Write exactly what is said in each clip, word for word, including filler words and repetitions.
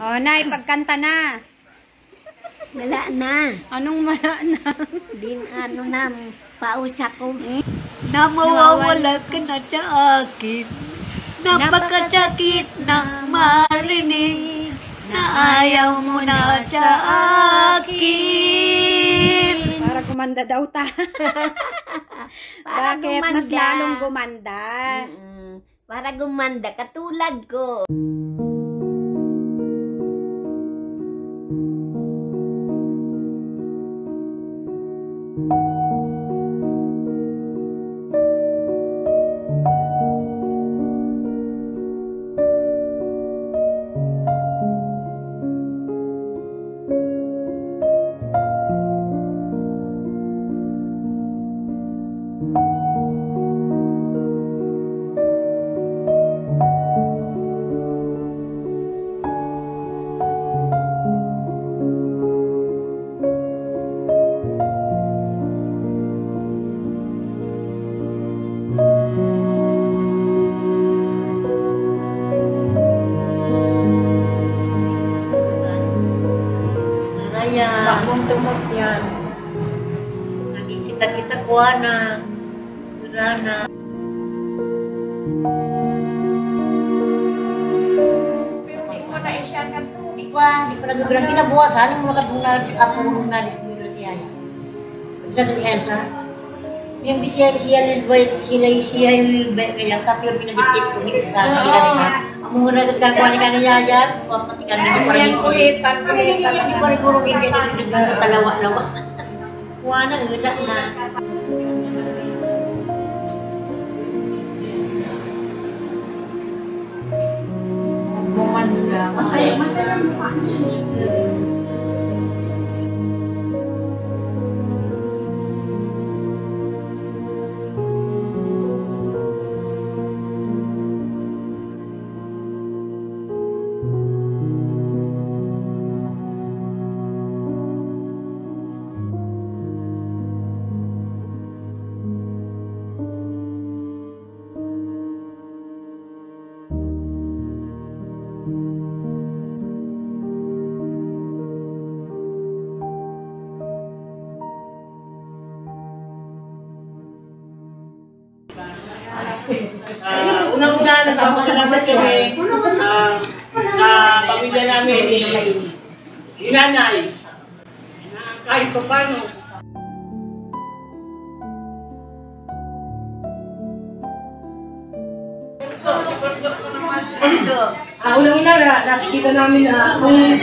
Oh, Nay, pagkanta na. Wala na. Anong wala na? Din, ano na, pausa ko. Na mawawala ka na sa akin. Napakasakit na marinig na ayaw mo na sa akin. Para kumanda daw ta. Bakit? Gumanda. Mas lalong gumanda. Mm-mm. Para gumanda, katulad ko. Tumot yan. Nakikita-kita kuha na. Sura na. Pero di ko na isya ka to. Di ko, di ko nagagurang kinabuhasan. Yung mga kapungnadis, apungnadis, bilo siya yan. Bisa ka ni Elsa? Yung bisya, siya nilbay, sila siya yung nilbay ngayon. Tapi yung pinagitip ko ni Elsa. Ang mga nagkagawa ni Kaniyaya, pati ka nito para yung sulitan. Hindi ko rin puro bigyan na nagkagawa talawa-lawa. Kuha na, udak na. Bumansa. Masaya, masaya ang buwan niya. Uh, Unang-una, nagpapasalamat kami uh, sa pamilya namin ni Inanay na kahit pa paano uh, Unang-una, nakikita namin uh, kung,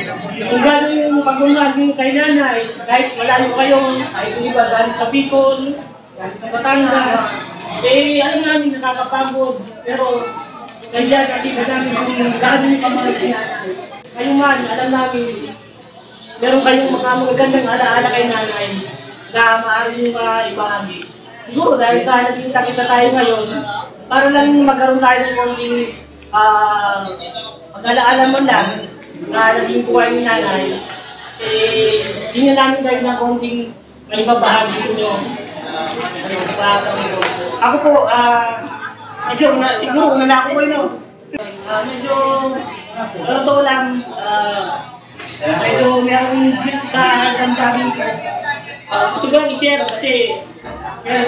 kung gano'n yung pagmamahal niyo kay Nanay kahit malayo kayong kahit iba galing sa Bicol, galing sa Batangas. Eh, alam namin nakakapagod, pero kaya nakita namin kung gano'n yung kamahal si Nanay. Kayo man, alam namin, meron kayong mga magagandang alaala kay Nanay na maaari nyo maibahagi. Siguro dahil sana nakita-kita tayo ngayon, para lang magkaroon tayo ng konting uh, mag-alaala man lang na naging buhay ni Nanay. Eh, hindi namin tayo ng konting may mabahagi nyo. Ako po, ah, uh, medyo, una, siguro, una na ako po yun, uh, medyo, totoo lang, ah, uh, medyo meron hit sa damdamin ko. Uh, gusto ko lang i-share kasi, eh,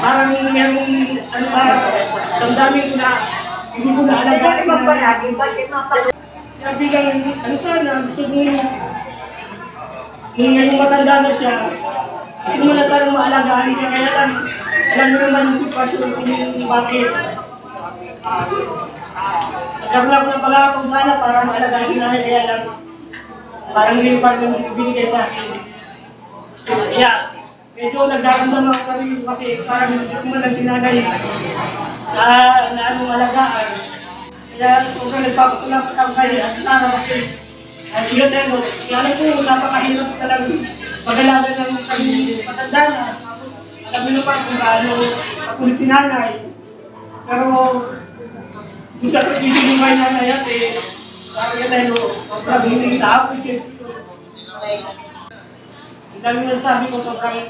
parang meron, ano sa damdamin ko na, hindi ko na alam bakit na, kaya bilang, ano sana, gusto ko yung, yung matanda na siya, gusto mo na sana maalagaan niya, kaya lang, alam mo naman yung sitwasyon ko yung bakit. Nagkakulap na pala akong sana para maalagaan niya, kaya lang, parang ngayon parang binigay sa akin. Kaya, medyo nagkakamdam ako sarili ko kasi parang nagkakumalan si Nanay na, na anong alagaan. Kaya sobrang nagpapasalamat ako kayo at sana kasi at yun din, kaya ko napakahirap talagang mag-alaga ng kanyang matanda na. Alam mo naman kung ano, kapulit si Nanay. Pero, kung sa tradisyon yung may Nanay at eh, sabi ka tayo, sobrang hindi tao. Ang dami na sabi ko, sobrang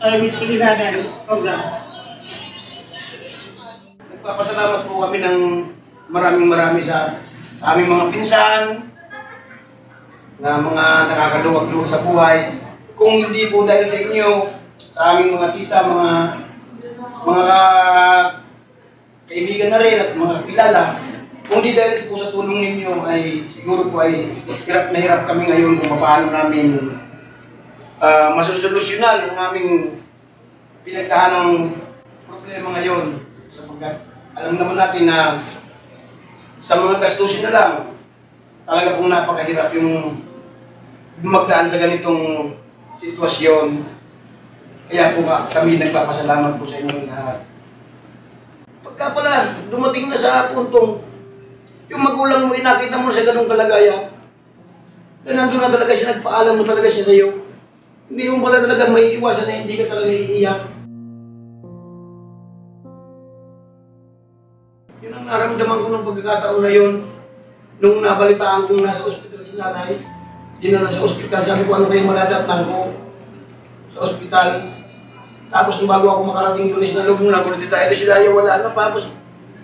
uh, miss ko ni Nanay. Sobrang. Nagpapasalamat po kami ng maraming marami sa aming mga pinsan na mga nakakaluwag-luwag sa buhay. Kung hindi po dahil sa inyo, sa aming mga tita, mga mga kaibigan na rin at mga kilala, kung hindi dahil po sa tulong ninyo ay siguro po ay hirap na hirap kami ngayon kung paano namin uh, masusolusyonan ang aming pinagkahanang problema ngayon, sapagkat alam naman natin na sa mga gastusin na lang, talaga pong napakahirap yung magdaan sa ganitong sitwasyon. Kaya po nga kami nagpapasalamat po sa inyong lahat. Pagka pala dumating na sa puntong yung magulang mo, inakita mo sa ganong kalagayan, na nandun na talaga siya, nagpaalam mo talaga siya sa iyo, hindi mo pala talaga may iwasan na hindi ka talaga iiyak. Yun ang naramdaman ko ng pagkakataon na yun. Nung nabalitaan kong nasa ospital si nanay, dinala sa ospital, sabi ko ano kayo maladatang ko sa ospital. Tapos nung bago ako makarating doon, na lubong na kulit dahil si Yaya wala na. Tapos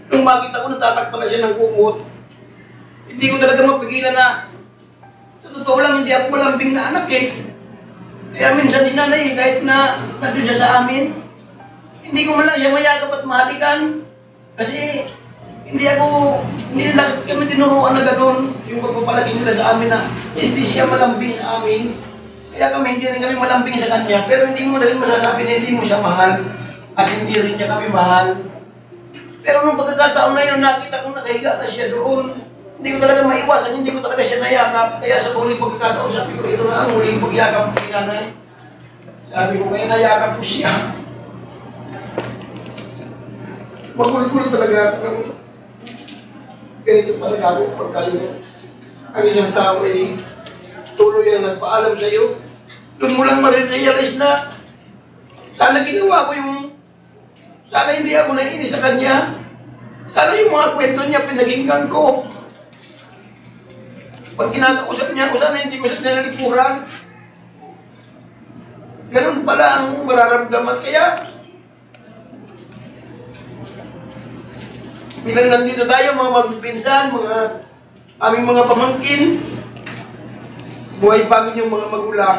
nung makita ko natatakpan na siya ng kumot, hindi ko talaga mapigilan na sa totoo lang hindi ako malambing na anak eh. Kaya minsan si nanay kahit na nandun siya sa amin, hindi ko man lang siya mayagap at mahalikan. Kasi hindi ako, hindi lang kami tinuruan na gano'n yung pagpapalagin nila sa amin na hindi siya malambing sa amin. Kaya kami, hindi rin kami malambing sa kanya. Pero hindi mo dahil masasabi na hindi mo siya mahal at hindi rin niya kami mahal. Pero nung pagkakataon na yun, nakita kong nakahiga na siya doon. Hindi ko talaga maiwasan, hindi ko talaga siya nayakap. Kaya sa huling pagkakataon, sabi ko, ito na ang huling pagyakap kay nanay. Sabi ko, kaya nayakap ko siya. Magulo-gulo talaga ako. Ganito talaga ako pagkalunan. Ang isang tao ay tuloy ang nagpaalam sa iyo. Doon mo lang marirealize na sana ginawa ko yung, sana hindi ako naiinis sa kanya. Sana yung mga kwento niya pinaginggan ko. Pag kinakausap niya ako, sana hindi ko sa nalikuran. Ganun pala ang mararamdaman. Kaya bilang nandito tayo, mga magpinsan, mga aming mga pamangkin, buhay pa yung mga magulang.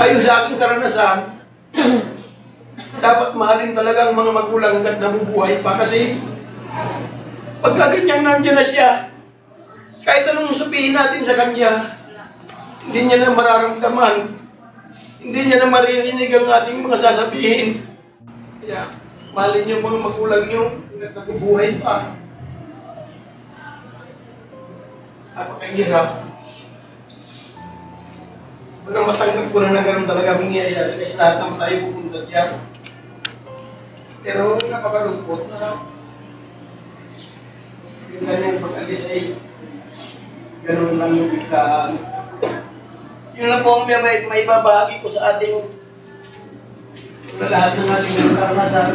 Ayon sa aking karanasan, dapat mahalin talaga ang mga magulang hanggat nabubuhay pa. Kasi pagka ganyan, nandiyan na siya, kahit anong sabihin natin sa kanya, hindi niya na mararamdaman, hindi niya na maririnig ang ating mga sasabihin. Kaya mahalin yung mga magulang nyo, hanggat nabubuhay pa. Napakahirap. Walang matanggap ko na na ganun talaga mangyayari kasi lahat naman tayo pupunta dyan. Pero napakalungkot na yung ganyang pag-alis ay ganun lang yung biglaan. Yun lang po ang may, may babahagi ko sa ating sa lahat ng ating karanasan.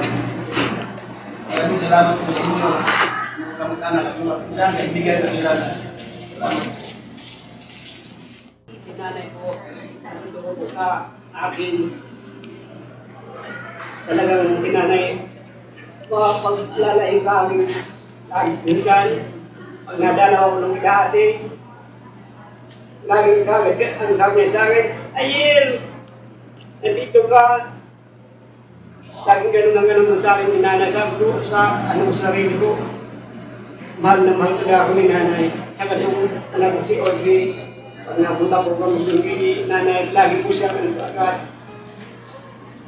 Maraming salamat po sa inyo, mga kamag-anak at mga pinsan, kaibigan at kilala. Salamat. Si nanay po, nandito po sa akin. Talagang si nanay, mapaglalay sa akin laging pinsan. Pag nadalaw ng dati, laging kagad ang sabi sa akin, ayil! Nandito ka! Laging ganun lang ganun sa akin ni nanay. Sabi ko sa anong sarili ko, mahal na mahal talaga ako ni nanay. Sa kasi yung anak ko si Audrey, pag napunta ko kami doon kay nanay, lagi po siya ganun agad.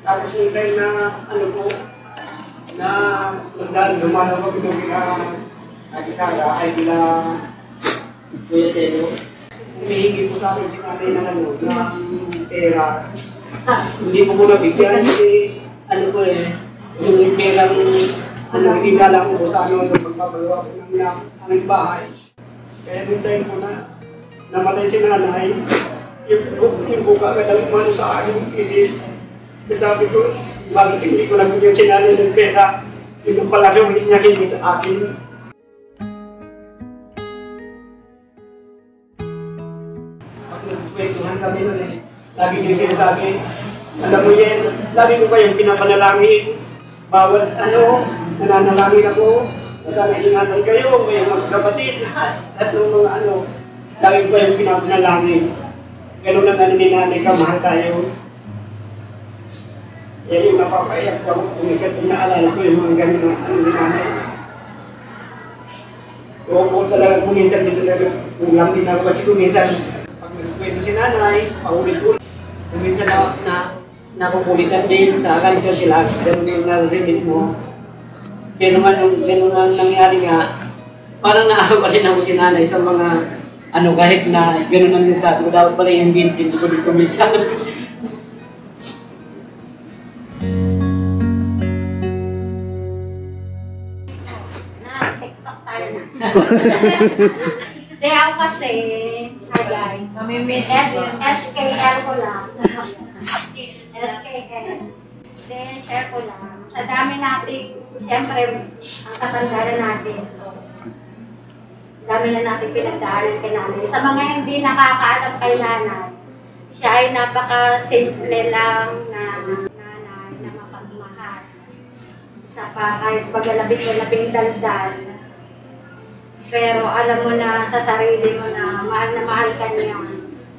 Tapos yung time na ano po, na magdaan lumalaw ko ito kaya nag-isara ay bila Kuya Telo. Umihingi po sa akin si nanay na ano, na pera. Hindi po ko nabigyan kasi ano po eh, yung perang ano, inala ko sa ano, yung pagpapalawa ko ng aming bahay. Kaya nung time ko na namatay si nanay, yung buka ka lang mano sa aking isip. Sabi ko, bakit hindi ko nabigyan si nanay ng pera? Yung pala yung hindi niya hindi sa akin. Pag nagpwentuhan kami nun eh, lagi niya sinasabi, alam mo yan, lagi ko kayong pinapanalangin. Bawat ano, nananalangin ako, Sana ingatan kayo, may mga kapatid at yung mga ano, dahil ko yung pinapanalangin. Ganun lang ano ni nanay ka, mahal tayo. Yan yung napapaiyak ko. Kung isa't naalala ko yung mga ganun na ano ni nanay. Huwag ko talaga kung isa't nito talaga. Kung lang din ako kasi kung isa't pag nagkwento si nanay, paulit-ulit. Kung isa't na, na nakukulitan din sa akin kasi lahat ganun na limit mo. Kaya naman yung ganun ang nangyari nga, parang naawa rin ako si nanay sa mga ano kahit na ganun ang sinasabi ko. Dapat pala yan din, hindi ko din kumisa. Na, TikTok tayo na. Kaya ako kasi, hi guys, S K L ko lang. S K L. Then, share ko lang. Sa dami natin, siyempre, ang katandaan natin. Dami na natin pinagdaanan kay nanay. Sa mga hindi nakakaalam kay nanay, siya ay napaka-simple lang na nanay na mapagmahal. Isa pa, kahit pagalabing-galabing daldal. Pero alam mo na sa sarili mo na mahal na mahal ka niya.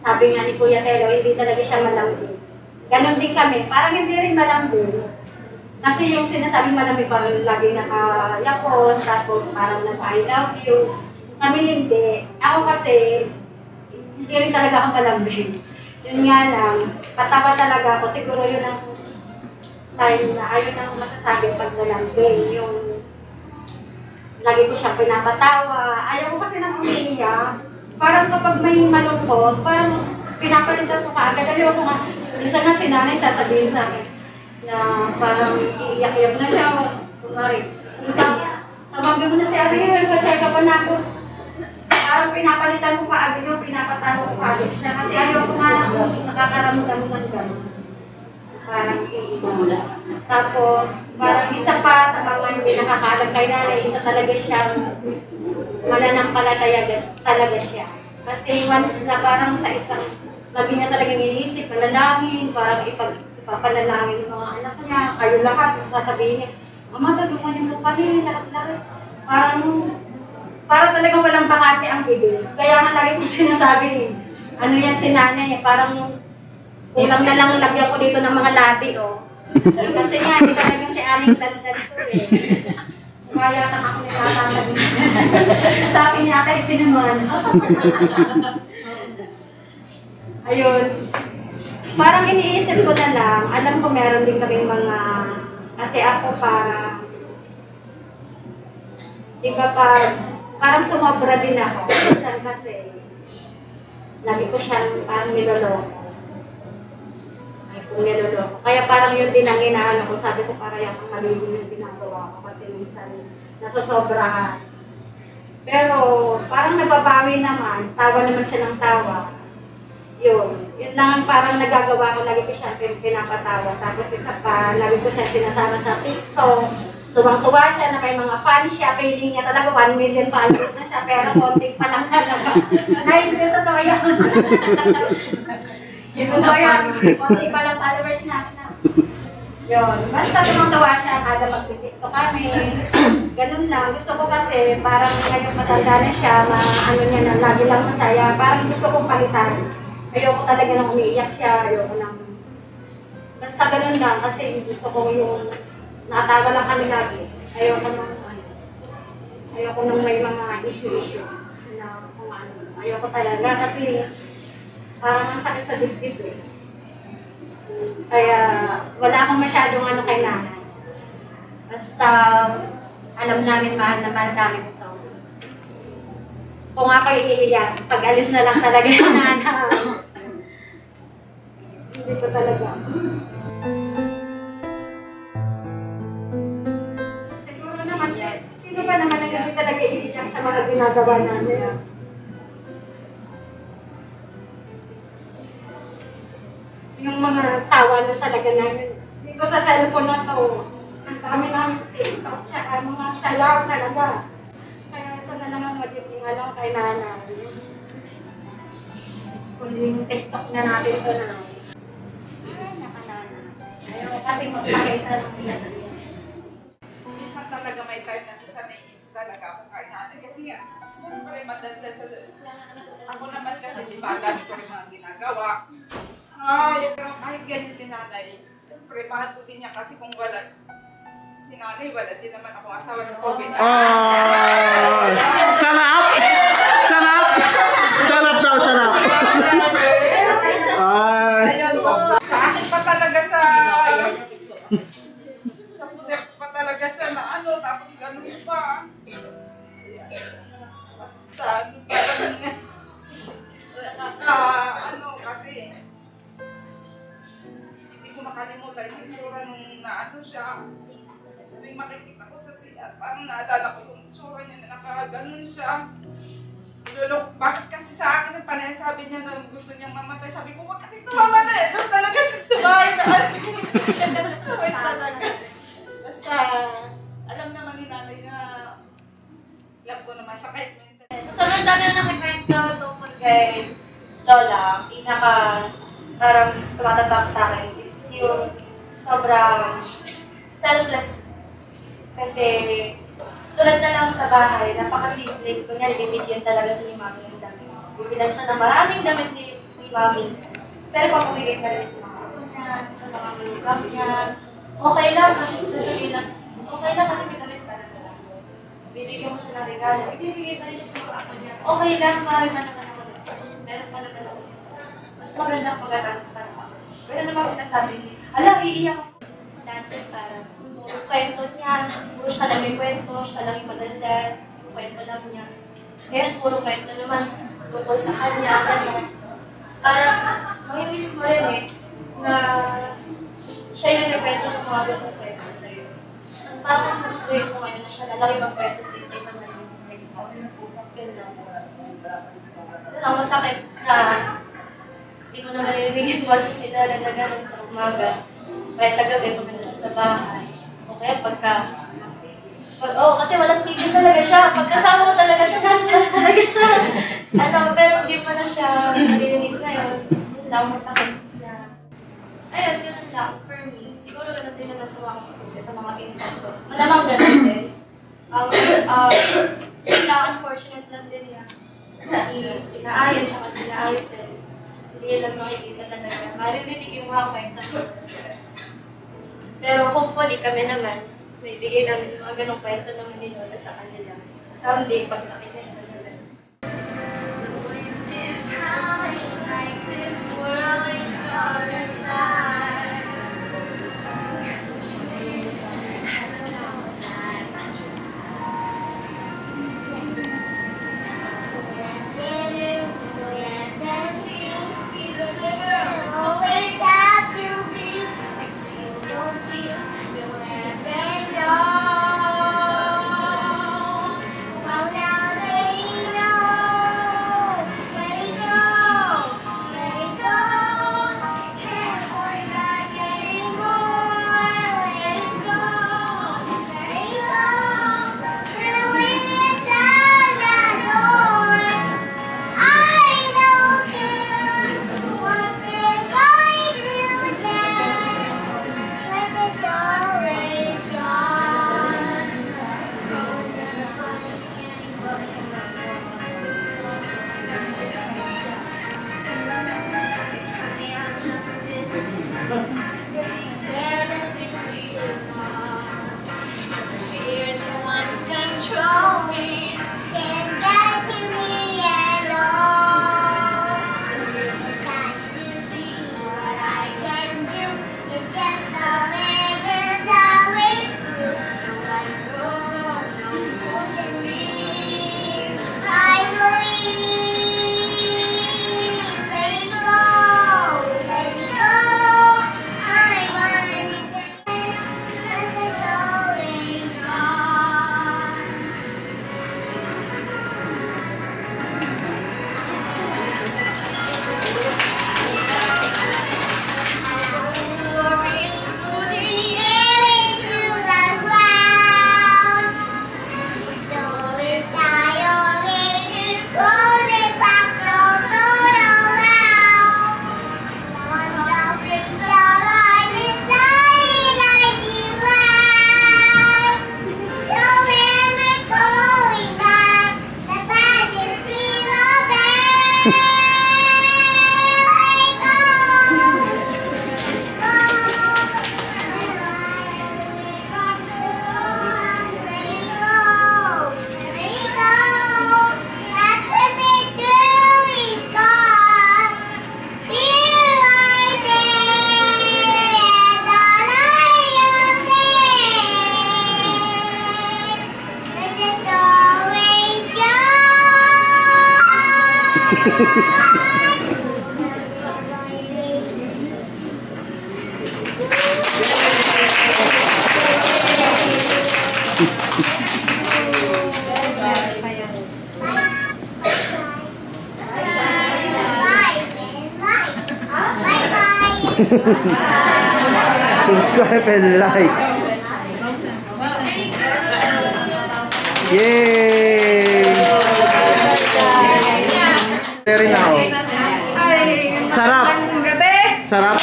Sabi nga ni Kuya Telo, hindi talaga siya malambing. Ganon din kami, parang hindi rin malambing. Kasi yung sinasabi malami pa lagi nakayakos, tapos parang nag-I love you. Kami hindi. Ako kasi, hindi rin talaga ako malambing. Yun nga lang, patawa talaga ako. Siguro yun ang time na ayun ang masasabi pag nalambing. Yung lagi ko siyang pinapatawa. Ayaw ko kasi nang umiiyak. Parang kapag may malungkot, parang pinapalitan ko kaagad. Ayaw ko nga, isa nga si nanay sasabihin sa akin na parang iiyak-iyak na siya. Kumari, tawagin mo na si Ariel, pa-check up na ako. Parang pinapalitan ko pa agad yung pinapatawa ko pa agad siya. Kasi ayaw ko nga nakakaramdam ng gano'n. Parang iiyak. Tapos, parang isa pa sa mga yung nakakaalam kay nanay, isa talaga siyang mananampalataya talaga siya. Kasi once na parang sa isang lagi niya talagang iniisip, manalangin, parang ipag papanalangin ng mga anak niya, kayo lahat, sasabihin niya, Mama, tulungan mo kami, lahat-lahat. Parang, parang talagang walang bakante ang bibig. Kaya nga lagi ko sinasabi, ano yan si nanay, parang ulang na lang lagyan ko dito ng mga labi, oh. Kasi nga, hindi talagang si Aling Daldal ko, eh. Kaya lang ako nilalaman. Sa akin niya, kahit pinuman. Ayun. Parang iniisip ko na lang, alam ko meron din kami mga, kasi ako parang, di ba pa, parang sumobra din ako. Minsan kasi, lagi ko siyang parang niloloko. Ay, kung niloloko. Kaya parang yun din ang inaano ko. Sabi ko parang yung maligo yung ginagawa ko kasi minsan nasosobrahan. Pero parang nababawi naman, tawa naman siya ng tawa. Yun, yun lang parang nagagawa ko, lagi ko siya pinapatawa. Tapos isa pa, lagi ko siya sinasama sa TikTok. Tuwang-tuwa siya na may mga fans siya, feeling niya talaga one million followers na siya, pero konting pa lang talaga. Ay, hindi sa toyo. Yung toyo, konting pa lang followers na. Yun, basta tuwang-tuwa siya kada mag-tiktok kami. Ganun lang, gusto ko kasi parang ngayon matanda na siya, ma ano niya na lagi lang masaya, parang gusto kong palitan. Ayoko talaga nang umiiyak siya, ayoko nang... Basta ganun lang kasi gusto ko yung... Nakatawa lang kami lagi. Ayoko nang... Ayoko nang may mga issue-issue. Na, kung ano. Ayoko talaga kasi... Parang ang sakit sa dibdib eh. Kaya wala akong masyadong ano kay nanay. Basta... Alam namin mahal na mahal namin ito. Kung ako iiyak, pag-alis na lang talaga yung nanay. Hindi pa talaga. Siguro naman siya, sino ba naman ang hindi talaga iiyak sa mga ginagawa namin? Yung mga tawa na talaga namin. Dito sa cellphone na to, ang dami namin TikTok, tsaka mga salaw talaga. Kaya ito na lang ang magiging alam kay nanay. Kung yung TikTok na natin ito na lang. Kasi magpakita ng pinatalian. Minsan talaga may time na minsan naiinsan saan pa rin madadad sa ako naman kasi di ba alam ko rin mga ginagawa. Ay, pero kahit ganyan si nanay, siyempre mahal ko din niya kasi kung wala si nanay, wala din naman ako asawa ng COVID. Oh! Sarap! Sarap! Sarap daw, sarap! Ayun, basta sa akin pa talaga sa sa puder pa talaga siya na ano, tapos ganun pa. Basta, ano pa lang ah, ano kasi hindi ko makalimutan yung itsura nung naano siya. Tuwing makikita ko sa siya, parang naalala ko yung itsura niya na nakaganon siya. Lolo, bakit kasi sa akin ang panay sabi niya na gusto niyang mamatay? Sabi ko, wag kasi ito mamatay. Doon talaga siya sa bahay na alam. Wait talaga. Basta, alam naman ni nanay na love ko naman siya kahit minsan. So, ang dami na nakikwento tungkol kay Lola, ang pinaka parang tumatatak sa akin is yung sobrang selfless. Kasi tulad na lang sa bahay, napakasimple. Kunya, bibigyan talaga siya ni Mami ng damit. Bibilan siya ng maraming damit ni, ni Mami. Pero pag umigay pa rin sa mga kunya, sa mga mulibang niya, okay lang kasi sasabihin lang, okay lang kasi may damit ka na lang. Bibigyan mo siya ng regalo, ibibigay pa rin sa mga ako niya. Okay lang, maraming na naman ako. Meron pa naman ako. Mas magandang pagkakang pa naman ako. Pero namang sinasabi niya, alam, iiyak ako. Dante parang, yung kwento niya, puro siya lang yung kwento, siya lang yung madanda, yung kwento lang niya. Ngayon, puro kwento naman, tungkol sa kanya, ganyan. Parang, mamimiss mo rin eh, na siya yung nagkwento ng mga ganong kwento sa'yo. Mas parang mas gusto yun kung ano na siya, lalaki magkwento sa'yo, kaysa nalang yung sa'yo. Yun lang. Yun lang, masakit na hindi ko na maririnig yung masas nila na nagagalan sa umaga. Kaya sa gabi, pagkakita sa bahay. Okay, pagka... Pag, oh, kasi walang tigil talaga siya. Pagkasama ko talaga siya, nasa talaga siya. Ano, pero hindi pa na siya narinig na yun. Yun lang, masakit na... Ayun, yun lang for me. Siguro ganun din naman sa mga kapatid, sa mga pinsan ko. Malamang ganun din. Um, um, sila, unfortunate lang din na sina Ayon, tsaka sina Ayos din. Hindi lang makikita talaga. Maririnig yung mga kwento. Pero hopefully kami naman, may bigay namin yung mga ganong kwento naman ni Lola sa kanila. Someday, pag nakita nila naman. The wind is howling like this swirling star inside. Cause you didn't have a long time to try. To land in you, to land and see, be the river always have to be. And see you don't feel, don't let them know. Well now they know. Let it go, let it go. Can't hold Subscribe and like. Yay! Dari now. Sarap. Sarap.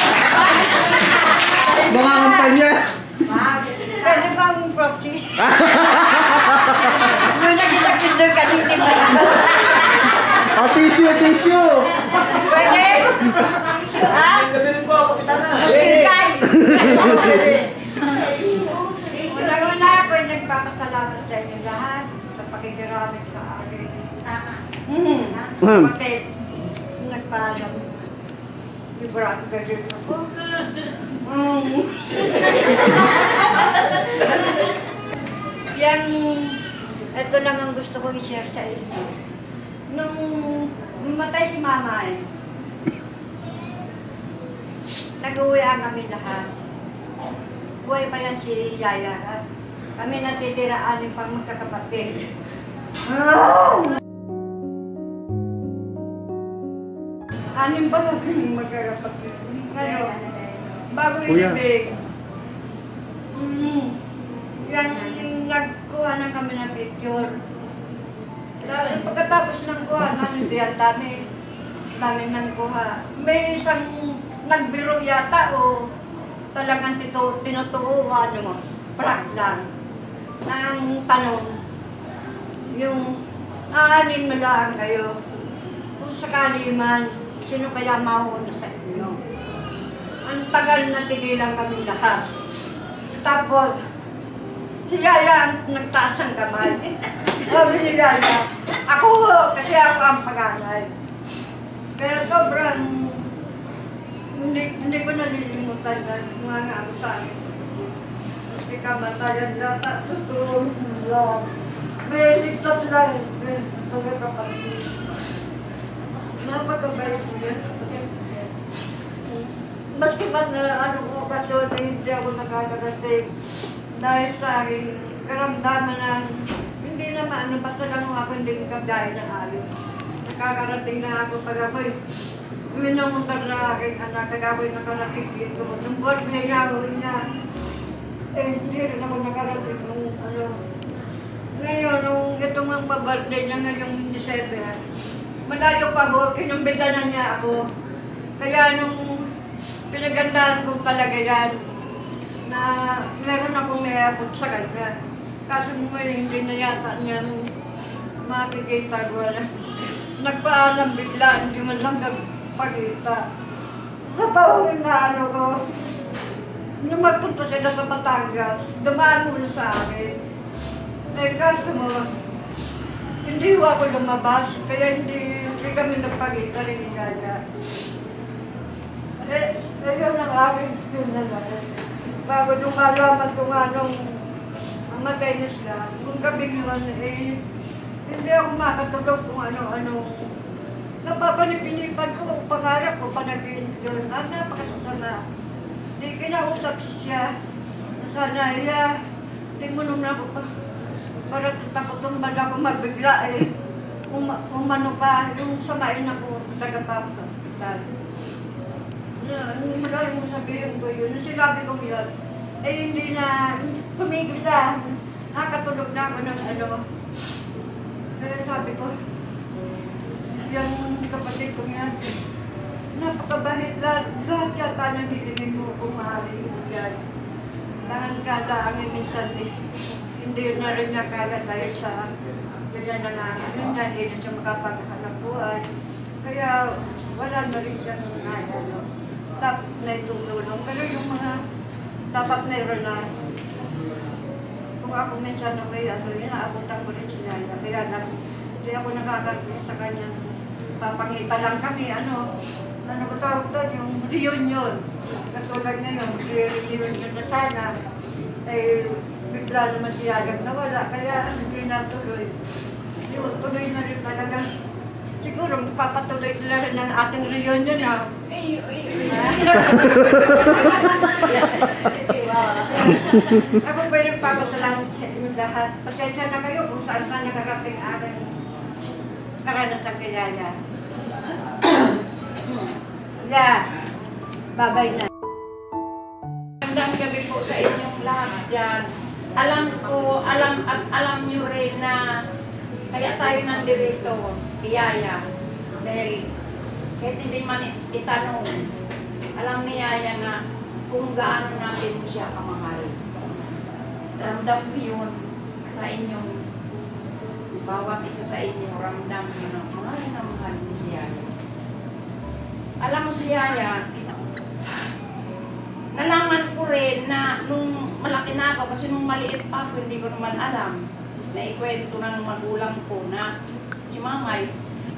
Mga kampanya. Pwede pa mong proxy. Doon na kita-kita kalimtim. O, tissue, tissue. Pwede? Ha? Gabirin ko ako, pitana. Maskintay. Una-una ako yung nagpapasalamat sa inyo lahat sa pakikiramit sa akin. Tama. Hmm. Kapatid. Nagpaalam. You brought the girl ako. Hmm. Yan, ito lang ang gusto kong i-share sa inyo. Nung matay si mama eh, nag-uwihan kami lahat. Buhay pa yan si Yaya. Kami natitiraan yung pang magkakapatid. Anim ba kami magkakapatid? Ngayon, bago yung ibig. Mm, yan, nagkuha na kami ng picture. Pagkatapos ng kuha, nandiyan dami. Dami ng kuha. May isang nagbiro yata o talagang tito, tinutuo ano mo, prank lang. Ang tanong, yung aanin mo lang kayo, kung sakali man, sino kaya mauna sa inyo? Ang tagal na tigilan kami lahat. Tapos, si Yaya ang nagtaas ang kamay. Sabi ni Yaya, ako kasi ako ang panganay. Kaya sobrang Hindi, hindi ko nalilimutan na mga nga ako sa akin. Kasi kamatayan data, tutulong lang. May ligtas lang. May pagkakapatid. Napagkabay ko yan. Maski ba na ano ko okasyon na hindi ako nakakagating dahil sa aking karamdaman na hindi na maano, basta lang ako hindi kagdahin na ayos. Nakakarating na ako pag ako'y minong para aking anak, kagaboy na kalakigin ko. Nung buwan may gawin niya, eh hindi rin ako nakarating nung ano. Ngayon, nung itong ang pa-birthday niya ngayong December, malayo pa ko, kinumbitanan niya ako. Kaya nung pinagandaan kong palagayan, na meron akong naiabot sa kanya. Kasi may hindi na yata niya makikita ko. Nagpaalam bigla, hindi man lang pagkita. Napawin na ano ko. Nung magpunta sila sa Batangas, dumaan muna sa akin. Eh kaso mo, hindi ako lumabas, kaya hindi, hindi kami nagpagkita rin ni Yaya. Eh, ayun ang aking yun na lang. Bago nung alaman kung anong ang matay niya sila, kung gabi naman eh, hindi ako makatulog kung ano-anong napapanipinipan ko ang pangarap ko, panagin yun. Ah, napakasasama. Di kinausap siya. Sana iya. Di mo nung ako pa. Para takot nung bala ko magbigla eh. Uma, umano pa yung samain ako taga-tapitan. Marami mo sabihin ko yun. Sinabi ko yun. Eh hindi na tumigil na. Nakatulog na ako ng ano. Kaya sabi ko, yung kapatid ko niya, napakabahit lahat, lahat yata na nilinig mo kung maaaring yan. Lahat kala ang minsan eh, hindi na rin niya kaya dahil sa kanya na nga, hindi na siya makapaghanap buhay. Kaya wala na rin siya nung naya, no? Tapos na itong nulong. Pero yung mga tapat na rin na, kung ako mensyano kay ano, inaabutan ko rin si Naya. Kaya lang, hindi ako nakakarapin sa kanya. Papangita lang kami, ano, ano ko tawag doon, yung reunion. Katulad ngayon, re-reunion na sana. Eh, bigla naman si Yayag na wala, kaya hindi natuloy. Yung tuloy na rin talaga. Siguro, magpapatuloy na rin ang ating reunion, ha? Ay, ay, ay. Ako ba yung papasalamat sa inyo lahat? Pasensya na kayo kung saan-saan nakarating aking karanasan kay Yaya. Yeah, babay na. Magandang gabi po sa inyong lahat dyan. Alam ko, alam at alam nyo rin na kaya tayo nandirito, Yaya. Dahil, kahit hindi man itanong, alam ni Yaya na kung gaano natin siya kamahal. Ramdam ko yun sa inyong, bawat isa sa inyo, ramdam ko na mahal na mahal ni Yaya. Alam mo si Yaya, nalaman ko rin na nung malaki na ako, kasi nung maliit pa ako, hindi ko naman alam, na ikwento na ng magulang ko na si Mamay,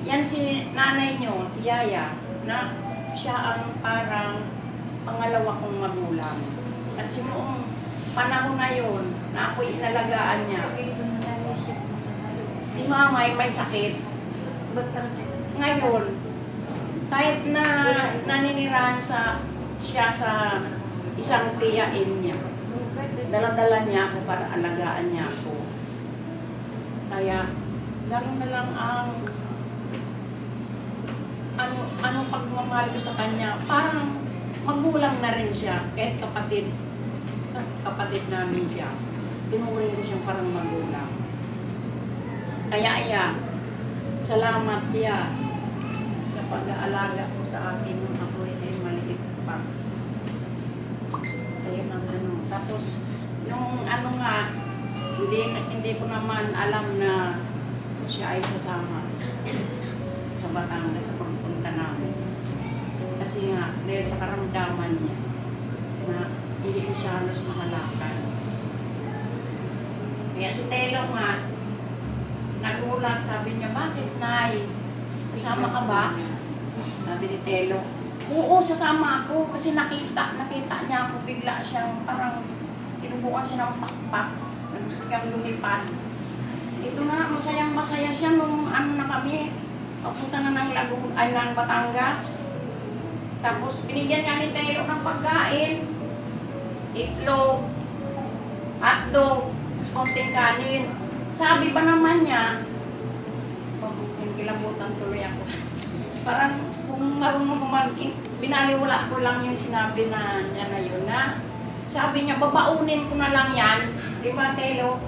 yan si nanay nyo, si Yaya, na siya ang parang pangalawa kong magulang. Kasi noong panahon na yun, na ako'y inalagaan niya, si Mamay may sakit. Ngayon, kahit na naninirahan sa, siya sa isang tiyain niya. Dala-dala niya ako para alagaan niya ako. Kaya, gano'n na lang ang ano, ano pagmamahal ko sa kanya. Parang magulang na rin siya, kahit kapatid. Kapatid namin siya. Tinuring ko siyang parang magulang. Kaya, iya, salamat iya sa pag-aalaga ko sa akin nung ako ay maliit pa. Ayun ang ano. Tapos, nung ano nga, hindi, hindi ko naman alam na siya ay sasama sa Batangas sa pagpunta namin. Kasi nga, dahil sa karamdaman niya, na hindi siya halos makalakad. Kaya si Telo nga, nagulat, sabi niya, bakit, Nay? Kasama ka ba? Sabi ni Telo, oo, sasama ako kasi nakita, nakita niya ako, bigla siyang parang tinubukan siya ng pakpak na gusto kang lumipan. Ito na, masayang-masaya siya nung ano na kami, papunta na ng Laguna, ay ng Batangas. Tapos binigyan nga ni Taylor ng pagkain, itlog, hotdog, konting kanin. Sabi pa naman niya, oh, kilabutan tuloy ako. Parang kung marunong kumagin, binaliwala ko lang yung sinabi na niya na yun na sabi niya, babaunin ko na lang yan. Di ba, Telo?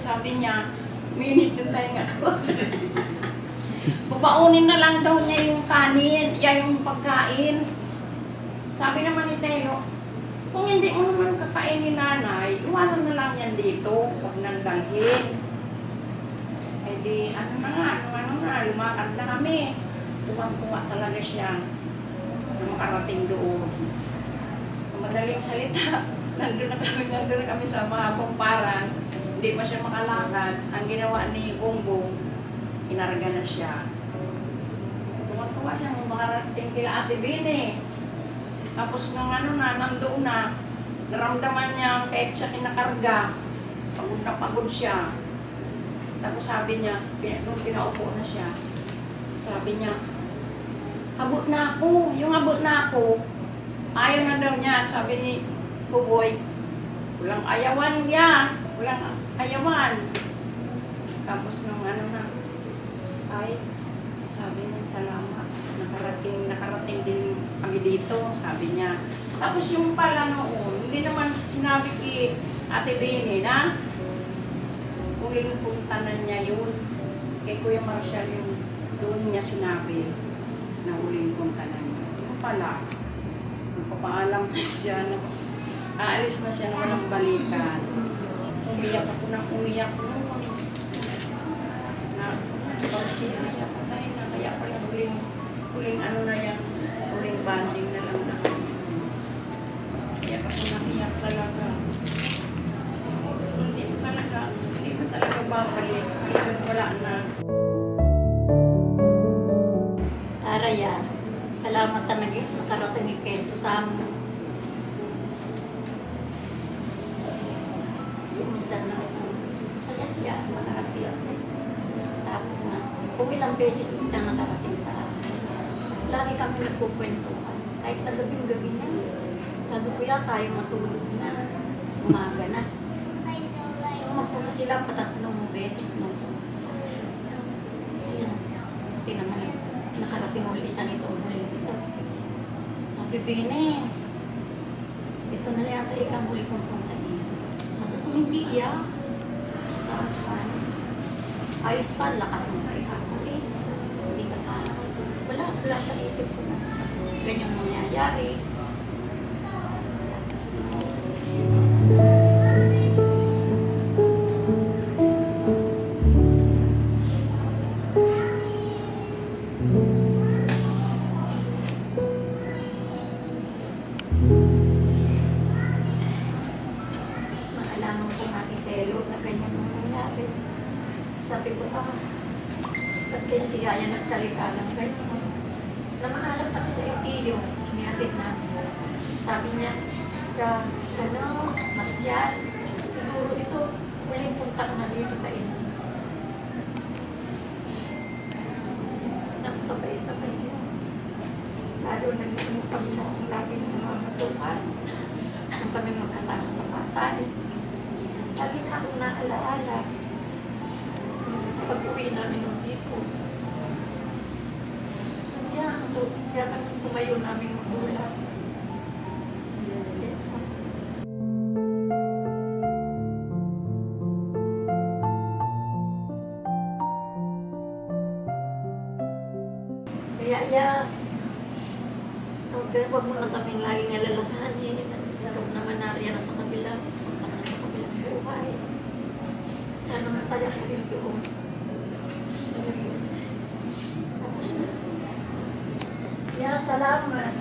Sabi niya, minute yung tayo ako. Babaunin na lang daw niya yung kanin, ya, yung pagkain. Sabi naman ni Telo, kung hindi mo naman kakain ni Nanay, iwanan na lang yan dito. Huwag nang dalhin. Eh di, ano na nga, ano, ano na, lumakad na kami. Tuwang-tuwa talaga siya na makarating doon. Sa madaling salita, nandun na kami, nandun na kami sa mga kumparan. Hindi pa siya makalakad. Ang ginawa ni Bongbong, inarga na siya. Tuwang-tuwa siya nung makarating kila Ate Bini. Tapos nung ano na, nandoon na, naramdaman niya kahit siya kinakarga. Pagod na pagod siya. Tapos sabi niya, nung pinaupo na siya, sabi niya, abot na ako, yung abot na ako, ayaw na daw niya, sabi ni Buboy, walang ayawan niya, walang ayawan. Tapos nung ano na, ay, sabi niya, salamat, nakarating, nakarating din kami dito, sabi niya. Tapos yung pala noon, hindi naman sinabi kay Ate Bene na, uling puntanan niya yun, kay Kuya Marcial yun, doon niya sinabi, na uling punta na niya. Yung pala, nagpapaalam na siya, aalis na siya na walang balikan. Umiyak ako na umiyak noon. Na, pag siya, kaya patay na, kaya pala uling Uling ano na yan, uling banding na lang na. Iyak ako na iyak talaga. Hindi ko talaga, hindi ko talaga babalik. Wala na. Araya, salamat talaga eh. Nakarating kayo sa amin. Minsan na ako. Masaya siya, makarating ako. Tapos na, kung ilang beses na nakarating sa amin. Lagi kami nagpupwentuhan. Kahit agabing-gabi na. Sabi ko, ya tayo matulog na. Umaga na. Magpunta sila patatlong beses nung. Ayan. Okay naman eh. Nakarating ulit isa nito. Ulit ito. Sabi Bene, ito na lang yata ikang ulit kong punta dito. Sabi ko, hindi ya. Basta, tsaka. Ayos pa, lakas ng kaya ako eh. Hindi ka kala ko. Wala, wala sa isip ko na. Ganyang mangyayari. Tapos na. Sabi ko, ah, ba't kaya si Yaya nagsalita lang kayo? Namahalap kami sa Etiyo, kinihapit na. Sabi niya, sa ano, Marcial, siguro ito, huling punta na dito sa inyo. Nakapabait-abay niya. Lalo naging kami na kung lagi ng mga masukan, nang kami magkasama sa pasali. Lagi na akong naalaala. Pag-uwi namin ng dito. Diyan, siya nang tumayo namin mag-ulang. Kaya, ya, huwag mo na kaming laging alalahanin. Huwag naman nariyan sa kabila. Punta ka na sa kabilang buhay. Sana masaya ka rin doon. Ya, salamat.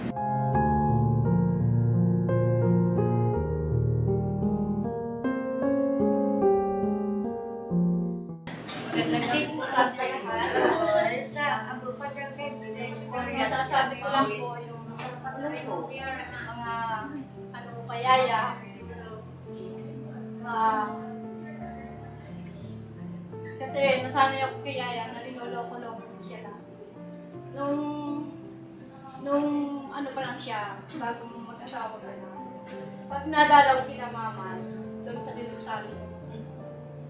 Masasabi ko lang po yung mga ano payaya. Uh, kasi nasanay ako kay Yaya na linoloko-loko siya lang. Nung Nung ano pa lang siya, bago mag-asawa ka na. Pag nadalaw kina mama, doon sa dilusalo,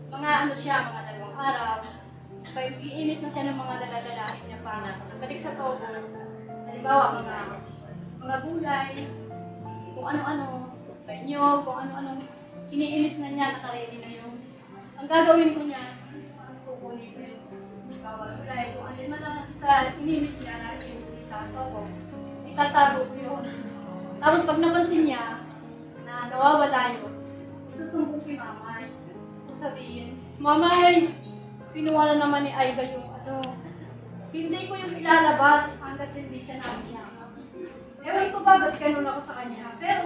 mga ano siya, mga dalawang araw, pag iinis na siya ng mga daladalahin niya pa na, balik sa tobo, halimbawa mga, mga gulay, kung ano-ano, banyo, kung ano-ano, iniinis na niya, nakaredy na yun. Ang gagawin ko niya, kukunin ko yun. Halimbawa, gulay, kung ano yun na lang sa iniinis niya na yun. Sa ako, itatago ko yun. Tapos pag napansin niya na nawawala yun, susumbong kay Mamay. Sabihin, Mamay, pinuwala naman ni Aida yung ano. Hindi ko yung ilalabas hanggat hindi siya nangyayak. Ewan ko ba, ba't ganun ako sa kanya? Pero,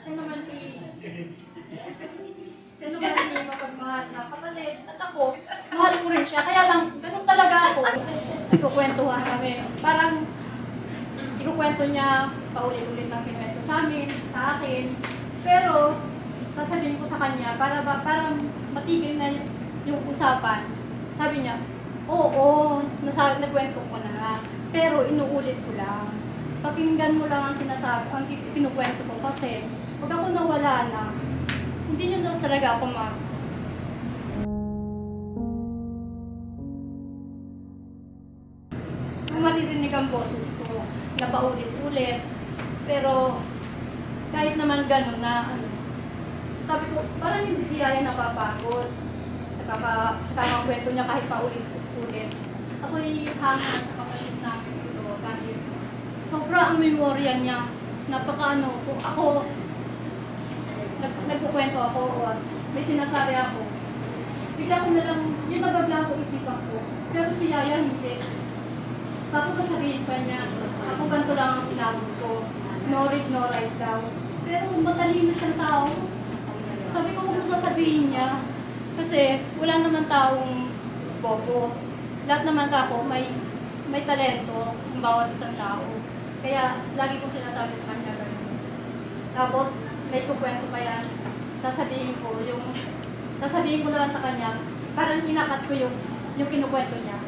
siya naman ni... siya naman ni mapagmahal na kapalit. At ako, mahal ko rin siya. Kaya lang, ganun talaga ako. Nagkukwentuhan kami. Parang ikukwento niya, paulit-ulit ng kinuwento sa amin, sa akin. Pero, sasabihin ko sa kanya, para ba, parang matigil na yung, yung usapan. Sabi niya, oo, nasa, nagkwento ko na. Pero, inuulit ko lang. Pakinggan mo lang ang sinasabi, ang kinukwento ko kasi pag ako nawala na, hindi niyo na talaga ako ma- maririnig ang boses ko na paulit-ulit. Pero, kahit naman gano'n na, ano, sabi ko, parang hindi si Yaya napapagod. Sa kakakwento niya kahit paulit-ulit. Ako'y hanga sa kapatid namin ito kahit sobra ang memorya niya. Napakaano, kung ako, nags- nagkukwento ako o may sinasabi ako, bigla ko nalang, yung mababla ko isipan ko. Pero si Yaya hindi. Tapos sasabihin pa niya, ako ganito lang ang sinabi ko. No read, no write down. Pero matalino siyang tao. Sabi ko kung sasabihin niya, kasi wala naman taong bobo. Lahat naman ako may may talento ng bawat isang tao. Kaya lagi kong sinasabi sa kanya ganun. Tapos may kukwento pa yan. Sasabihin ko yung sasabihin ko na lang sa kanya, parang hinakat ko yung yung kinukwento niya.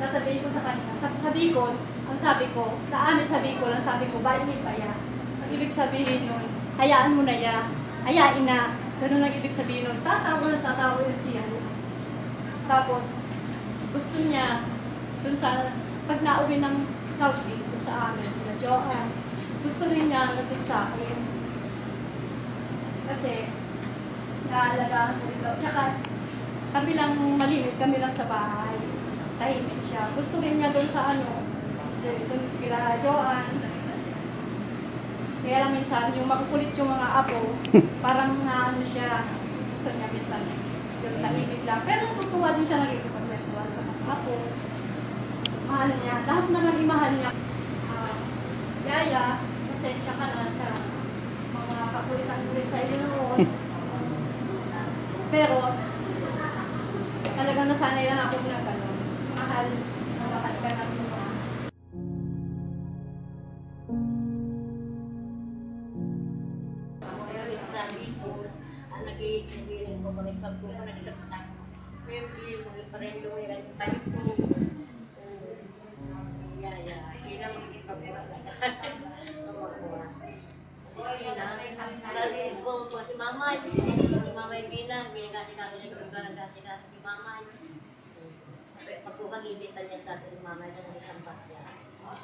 Sasabihin ko sa kanya, sabi ko, ang sabi ko, sa amin sabi ko lang, sabi ko, ba hindi pa ya? Ang ibig sabihin nun, hayaan mo na ya, hayain na. Ganun ang ibig sabihin nun, tatawa na tatawa yun siya. Tapos, gusto niya, dun sa, pag nauwi ng Saudi, dun sa amin, na Johan, gusto rin niya natin sa akin. Kasi, naalagaan ko rin daw. Tsaka, kami lang malimit, kami lang sa bahay. Tahimik siya. Gusto rin niya doon sa ano, doon sila Joan. Kaya lang minsan, yung makukulit yung mga apo, parang na ano siya, gusto niya minsan yung tahimik lang. Pero tutuwa din siya naging pagkwentuhan sa mga apo. Mahal niya. Lahat na naging mahal niya. Uh, Yaya, pasensya ka na sa mga kakulitan-kulit sa iyo noon. Pero, talagang nasanay lang ako na gano'n. Mahal na mahal ka ng mga. Ako rin sabi ko, ang nag-iigirin ko kami pag buka nagsagsak. May mga iparendo, may advice ko. Yaya, hindi naman ipag-ipagasal ng magkuha. Hindi na. Kasi ko ko si Mama, si Mama Ibinang, binagasi-kasi ko yung binagasi-kasi si Mama. Pagpapag ibitan niya sa atin, mama na ng isang pasya.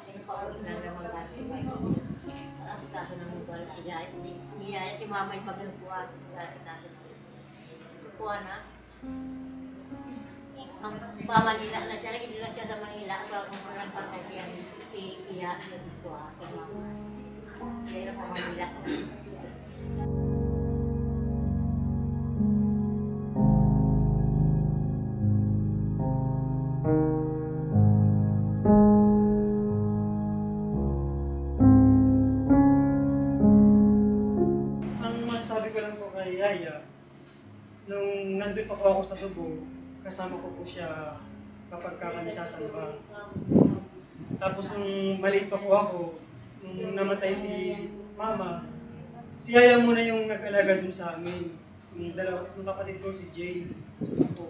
May paulit na naman kasi. Kasi kasi naman ko alam siya. Hindi yaya si mama yung maglukuha. Kasi kasi. Lukuha na. Ang pamanila na siya. Hindi na siya sa Manila. Kaya kung parang pagkakaya iya na lukuha. Kaya na pamanila. Nung nandun pa po ako sa tubo, kasama ko po siya kapag kami sasalba. Tapos nung maliit pa po ako, nung namatay si Mama, si Yaya muna yung nag-alaga dun sa amin. Yung dalawa, yung kapatid ko si Jay, gusto ko.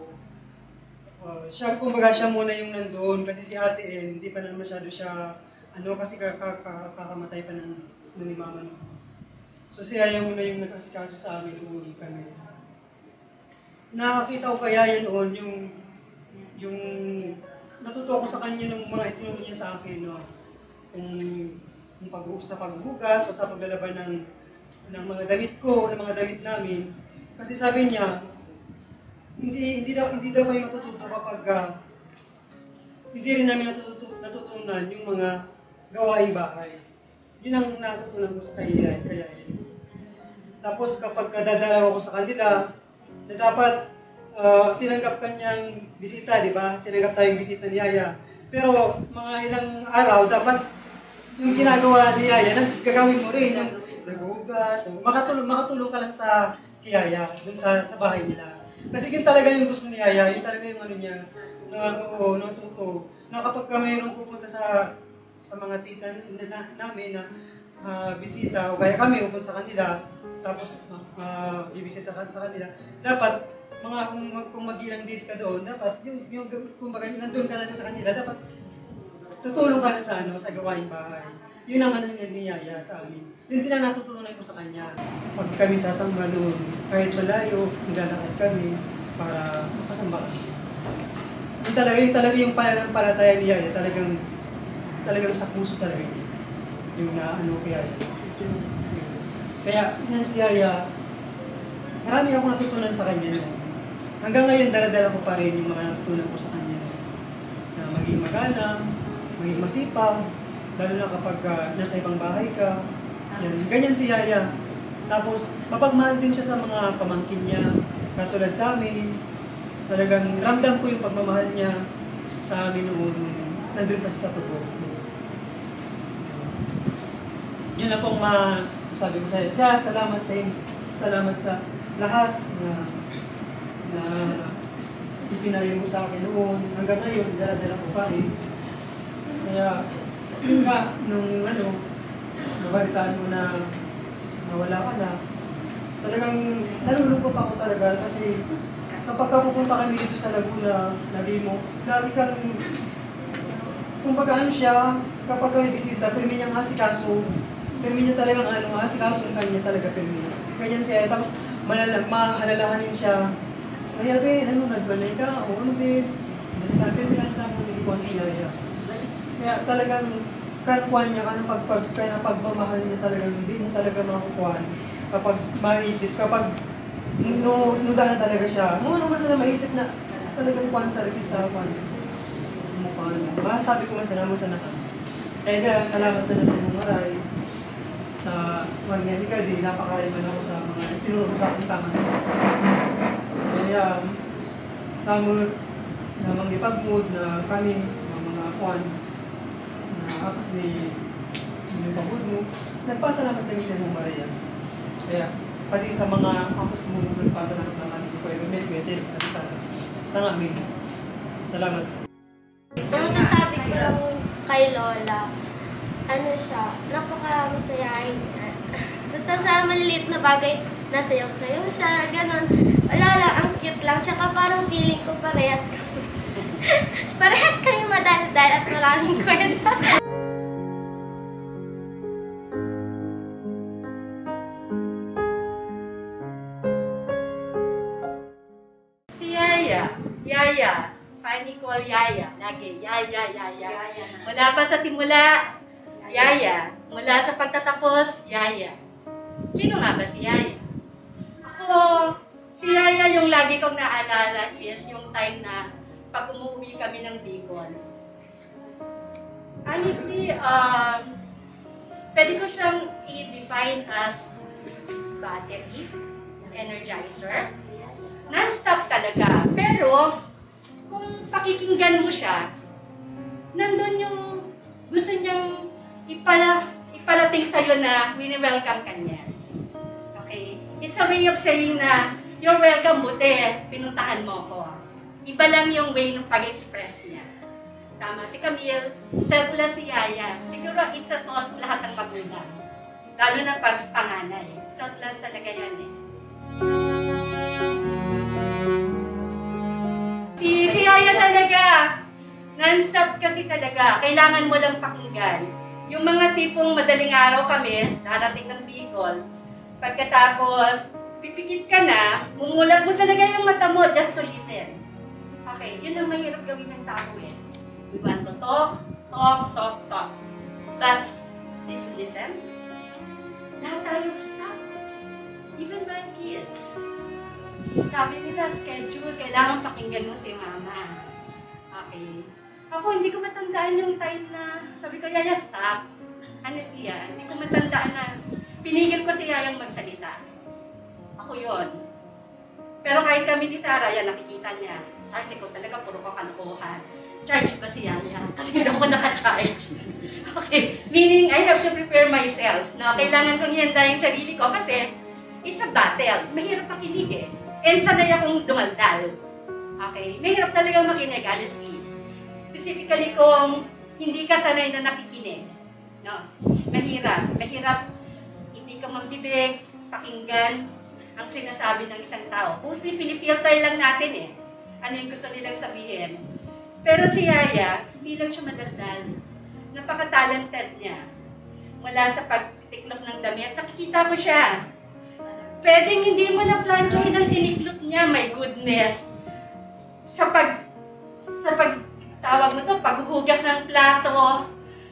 Uh, siya, kumbaga siya muna yung nandun kasi si Ate N, hindi pa na masyado siya, ano kasi kakamatay pa ng, ng ni Mama nun. So si Yaya muna yung nag-asikaso sa amin, umuwi kami. Nakakita ko kaya yan noon yung, yung natuto ko sa kanya ng mga itinuro niya sa akin, no? Kung, kung pag sa paghugas o sa paglalaban ng, ng mga damit ko o ng mga damit namin. Kasi sabi niya, hindi, hindi, daw, hindi daw kayo matututo kapag uh, hindi rin namin natututo, natutunan yung mga gawaing bahay. Yun ang natutunan ko sa kaya, kaya yun. Tapos kapag dadalaw ako sa kanila, na dapat uh, tinanggap kanyang bisita, di ba? Tinanggap tayong bisita ni Yaya. Pero mga ilang araw, dapat yung ginagawa ni Yaya, gagawin mo rin, yung naghugas, makatulong, makatulong ka lang sa Yaya, dun sa, sa bahay nila. Kasi yun talaga yung gusto ni Yaya, yun talaga yung ano niya, nanganguho, natuto, na kapag mayroong pupunta sa, sa mga tita na, namin na uh, bisita, o kaya kami pupunta sa kanila, tapos uh, ibisita ka sa kanila, dapat, mga kung, kung mag-ilang days ka doon, dapat, yung, yung kumbaga, nandun ka na sa kanila, dapat tutulong ka na sa, ano, sa gawain bahay. Yun ang ano ni Yaya sa amin. Yun din ang natutunan ko sa kanya. Pag kami sasamba noon, kahit malayo, naglalakad kami para makasamba kami. Yun talaga, yun talaga yung pananampalataya ni Yaya, talagang, talagang sa puso talaga yun. Yung na, ano, kaya yun. Kaya, isa si Yaya, marami akong natutunan sa kanya noon. Hanggang ngayon, daladala ko pa rin yung mga natutunan ko sa kanya noon. Na maging magalang, maging masipag, lalo na kapag uh, nasa ibang bahay ka. Yan. Ganyan si Yaya. Tapos, mapagmahal din siya sa mga pamangkin niya, katulad sa amin. Talagang ramdam ko yung pagmamahal niya sa amin noon. nandun pa siya sa tubo. Yun na pong masasabi ko sa'yo. Siya, salamat sa inyo. Salamat sa lahat na na ipinayo mo sa akin noon. Hanggang ngayon, dala-dala ko pa eh. Kaya, yun nga, nung ano, nabalitaan mo na nawala ka na, talagang nalulungkot ako talaga kasi kapag pupunta kami dito sa Laguna, lagi mo, lagi kang, kumbaga ano siya, kapag kami bisita, pirmi niyang asikaso, pirmi niya talagang ano, asikaso ang kanya talaga, pirmi niya. Ganyan siya, tapos mahalalahanin siya, ay abe, ano, nagbalay ka, o ano din, pirmi lang sa mga nilikuan si Yaya. Kaya talagang kankuan niya, kanang pagpagpagpagmamahal niya talagang, hindi mo talaga makukuhan. Kapag maisip, kapag no, no dala talaga siya, no, ano man sila maisip na talagang kwan talaga siya sa kwan. Masasabi ko man sana mo sana ka. Kaya nga, salamat sana sa mong maray. Sa mangyari ka, di napakariman ako sa mga tinuro sa aking tama. Kaya, sa mga na manggipagmood na kami, mga kwan, na kapas ni yung pagod mo, nagpasalamat kami sa mong maray yan. Kaya, pati sa mga kampus mo, nagpasalamat na namin ko kayo. May kwetir at sa, sa amin. Salamat. Kung masasabi ko lang kay Lola, ano siya, napakamasayahin. Basta sa maliliit na bagay, nasayaw-sayaw siya, ganun. Wala lang, ang cute lang. Tsaka parang feeling ko parehas kami. Parehas kami madal-dal at maraming kwento. Yaya, funny call Yaya, lagi Yaya, Yaya. Mula pa sa simula, Yaya. Mula sa pagtatapos, Yaya. Sino nga ba si Yaya? Ako, si Yaya yung lagi kong naalala is yung time na pag umuwi kami ng Bicol. Honestly, um, pwede ko siyang i-define as battery, energizer. Non-stop talaga. Pero, kung pakikinggan mo siya, nandun yung gusto niyang ipala, ipalating sa'yo na wini-welcome ka niya. Okay? It's a way of saying na, you're welcome, buti, pinuntahan mo ko. Iba lang yung way ng pag-express niya. Tama si Camille, selfless si Yaya. Siguro, it's a thought lahat ng magulang. Lalo na pag panganay. Selfless talaga yan eh. Si, si Yaya talaga, non-stop kasi talaga, kailangan mo lang pakinggan. Yung mga tipong madaling araw kami, darating ng Bicol, pagkatapos, pipikit ka na, mumulat mo talaga yung mata mo just to listen. Okay, yun ang mahirap gawin ng tao eh. You want to talk, talk, talk, talk. But, did you listen? Lahat tayo stop. Even my kids. Sabi nila, schedule, kailangan pakinggan mo si mama. Okay. Ako, hindi ko matandaan yung time na, sabi ko, Yaya, stop. Honestly, ah, hindi ko matandaan na, pinigil ko si Yayang magsalita. Ako yon. Pero kahit kami ni Sarah, yan, nakikita niya. Sarsi ko talaga, puro ko kalukuhan. Charge ba si Yaya? Kasi hindi ako naka-charge. Okay. Meaning, I have to prepare myself. No? Kailangan kong ihanda yung sarili ko kasi it's a battle. Mahirap pakinig eh. And sanay akong dumaldal. Okay? Mahirap talaga makinig, honestly. Specifically kung hindi ka sanay na nakikinig. No? Mahirap. Mahirap hindi ka mabibig, pakinggan ang sinasabi ng isang tao. Mostly, pinifilter lang natin eh. Ano yung gusto nilang sabihin. Pero si Yaya, hindi lang siya madaldal. Napaka-talented niya. Mula sa pagtiklop ng damit, nakikita ko siya. Pwedeng hindi mo na-plantyahin ang tiniklop niya, my goodness. Sa pag, sa pag, tawag mo to, paghuhugas ng plato.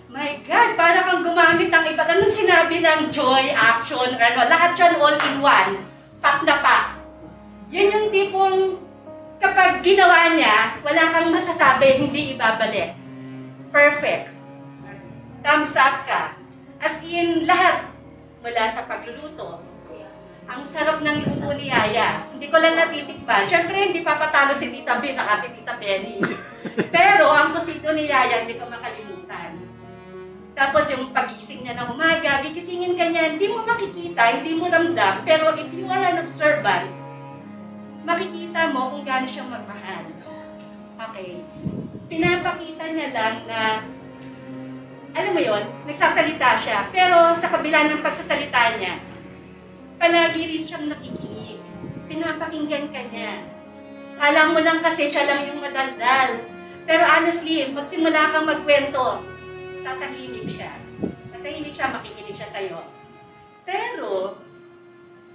My God, para kang gumamit ng iba. Anong sinabi ng joy, action, ano, lahat yan all in one. Pak na pak. Yan yung tipong, kapag ginawa niya, wala kang masasabi, hindi ibabalik. Perfect. Thumbs up ka. As in, lahat. Mula sa pagluluto. Ang sarap ng luto ni Yaya. Hindi ko lang natitikpan. Siyempre, hindi papatalo si Tita B, saka si Tita Penny. Pero ang kusito ni Yaya, hindi ko makalimutan. Tapos yung pagising niya na umaga, gigisingin ka niya, hindi mo makikita, hindi mo ramdam, pero if you are an observant, makikita mo kung gaano siyang magmahal. Okay. Pinapakita niya lang na, alam mo yun, nagsasalita siya, pero sa kabila ng pagsasalita niya, palagi rin siyang nakikinig. Pinapakinggan ka niya. Kala mo lang kasi siya lang yung madaldal. Pero honestly, magsimula kang magkwento, tatahimik siya. Tatahimik siya, makikinig siya sa'yo. Pero,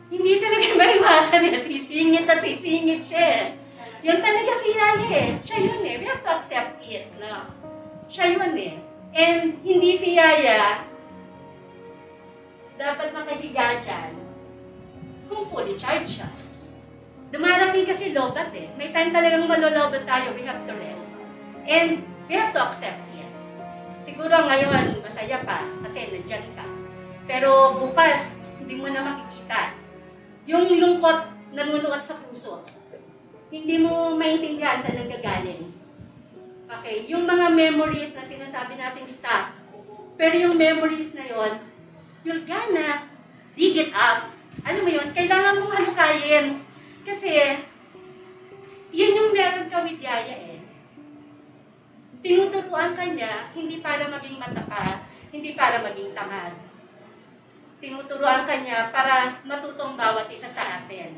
hindi talaga maiwasan eh. Sisingit at sisingit siya. Yun talaga si Yaya eh. Siya yun eh. We have to accept it. No? Siya yun eh. And hindi si Yaya dapat makahiga dyan kung fully charged siya. Dumarating kasi lobat eh. May time talagang malolobat tayo. We have to rest. And we have to accept. Siguro ngayon, masaya pa kasi nandiyan ka. Pero bukas, hindi mo na makikita. Yung lungkot, nanunuot sa puso. Hindi mo maintindihan saan nanggagaling. Okay, yung mga memories na sinasabi nating stuck. Pero yung memories na yon, you're gonna dig it up. Ano mo yun? Kailangan mong halukayin. Kasi, yun yung meron ka with Yaya eh. Tinuturuan ka niya, hindi para maging matapat, hindi para maging tamad. Tinuturuan ka niya para matutong bawat isa sa atin.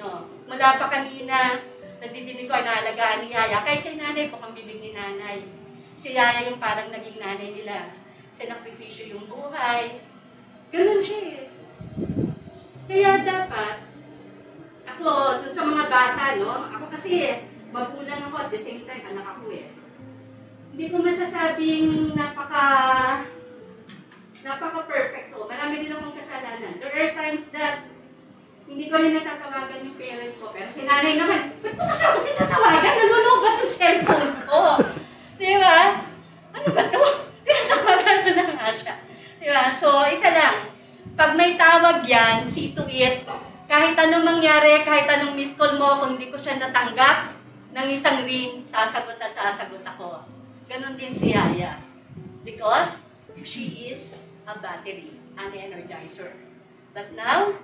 No? Mula pa kanina, nadidinig ko ay naalagaan ni Yaya. Kahit kay nanay, bukang bibig ni nanay. Si Yaya yung parang naging nanay nila. Sinakripisyo yung buhay. Ganun siya eh. Kaya dapat, ako, dun sa mga bata, no? Ako kasi, magulang ako at the same time, anak ako eh. Hindi ko masasabing napaka napaka perfect ko. Marami din akong kasalanan. There are times that hindi ko rin natatawagan yung parents ko. Pero si nanay naman, ba't mo kasi ako tinatawagan? Nalulubat yung cellphone ko. Diba? Ano ba ito? Tinatawagan ko na nga siya. Diba? So, isa lang. Pag may tawag yan, see to it. Kahit anong mangyari, kahit anong miss call mo, kung hindi ko siya natanggap ng isang ring, sasagot at sasagot ako. Ganon din si Yaya. Because she is a battery, an energizer. But now,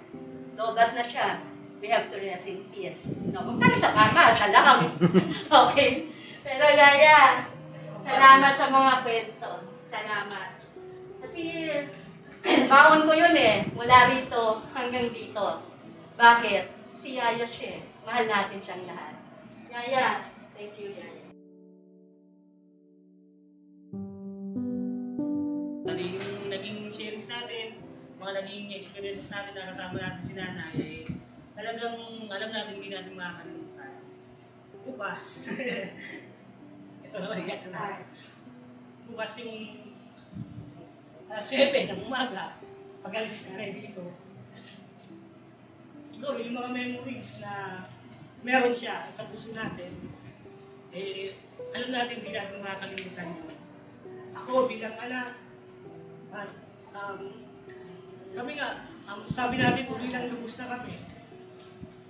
lobat na siya. We have to rest in peace. No, huwag tayo sa kama, siya lang. Okay? Pero Yaya, salamat sa mga kwento. Salamat. Kasi, baon ko yun eh. Mula rito hanggang dito. Bakit? Si Yaya siya. Mahal natin siyang lahat. Yaya, thank you Yaya. Yung naging sharings natin, mga naging experiences natin na kasama natin si nanay, eh, talagang alam natin hindi natin makakalimutan. Bukas. Ito naman, iyak na. Bukas yung alas nuwebe ng umaga, pag-alis na rin dito. Siguro yung mga memories na meron siya sa puso natin, eh, alam natin hindi natin makakalimutan yun. Ako bilang anak, At, um, kami nga, um, sabi natin uli lang lubos na kami.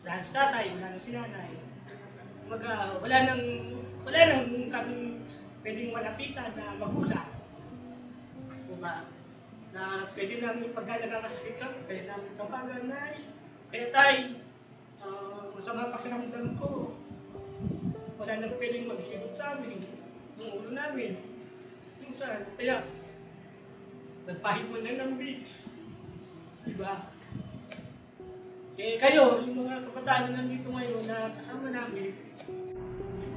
Wala na si tatay, wala na si nanay. Mag, uh, wala nang, wala nang kaming pwedeng malapitan na magulang. Diba? Na pwede namin pagka nagkakasakit kami, pwede namin tawagan, nay, kaya tay, uh, masama pakiramdam ko. Wala nang pwedeng maghilot sa amin, yung ulo namin. Minsan, kaya, nagpahipo na ng weeks. Diba? Eh kayo, yung mga kabataan na nandito ngayon na kasama namin,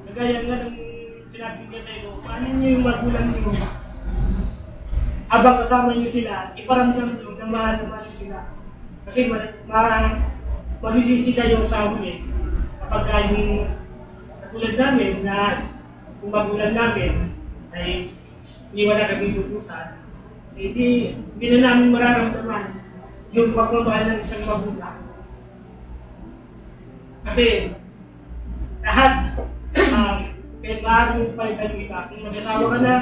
nagaya nga ng sinabi ko tayo, paano nyo yung magulang nyo? Habang kasama nyo sila, iparamdam nyo na mahal naman nyo sila. Kasi magisisi kayo sa huli. Kapag yung katulad namin na kung magulang namin ay hindi wala kami tutusan, hindi eh, na namin mararamdaman yung pagmamahal ng isang magulang. Kasi lahat, uh, kahit maaari mong palitan yung iba. Kung mag-asawa ka na,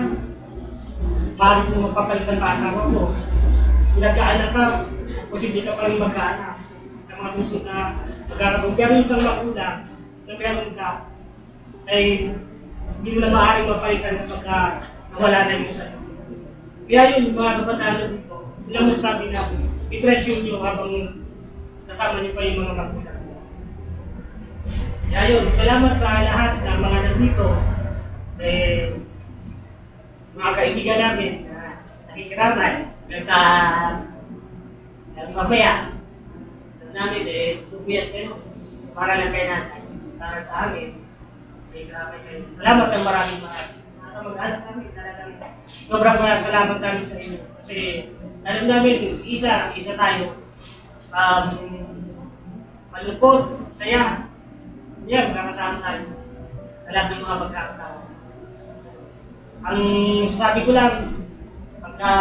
maaari mong magpapalitan pa asawa mo. Kung nagkaanak ka, posible ka pa rin magkaanak ng mga susunod na pagkakataon. Pero yung isang magulang na meron ka ay hindi mo na maaaring mapalitan kapag na nawala na yung sa'yo. Kaya yun, mga kapatalo dito, ilang masasabi natin, i-treasure nyo habang kasama nyo pa yung mga magulang. Kaya yun, salamat sa lahat ng mga nandito, eh, mga kaibigan namin na nakikiramay dahil sa dahil mamaya, dahil namin eh, tupuyat kayo para lang kayo natin, para sa amin. Salamat ng maraming maraming. At mag-anak namin, talagang sobrang salamat namin sa inyo. Kasi alam namin, isa, isa tayo. Um, malupot, saya. Yan, nakasama tayo. Lahat ng mga pagkakataon. Ang sabi ko lang, pagka